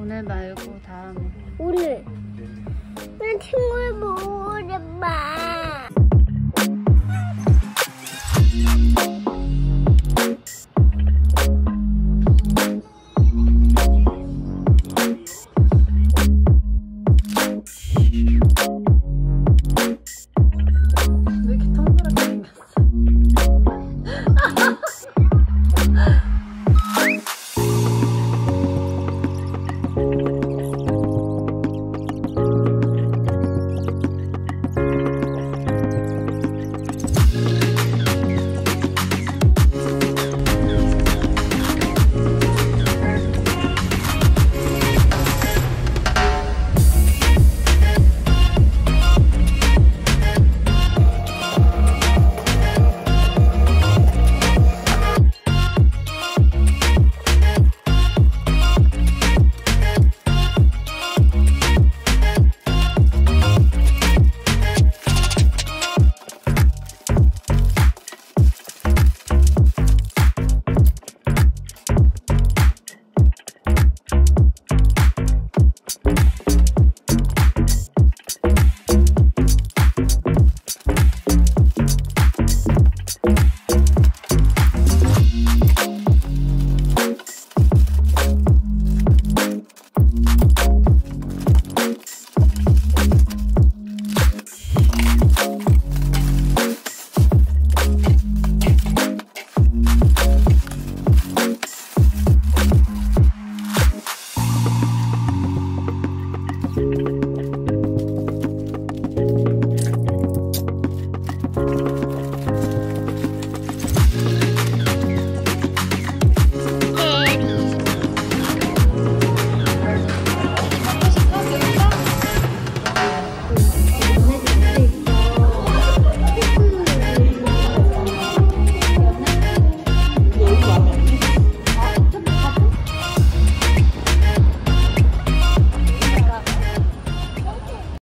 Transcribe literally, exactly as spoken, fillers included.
오늘 말고 다음에. 오늘. 난 친구를 못 봐.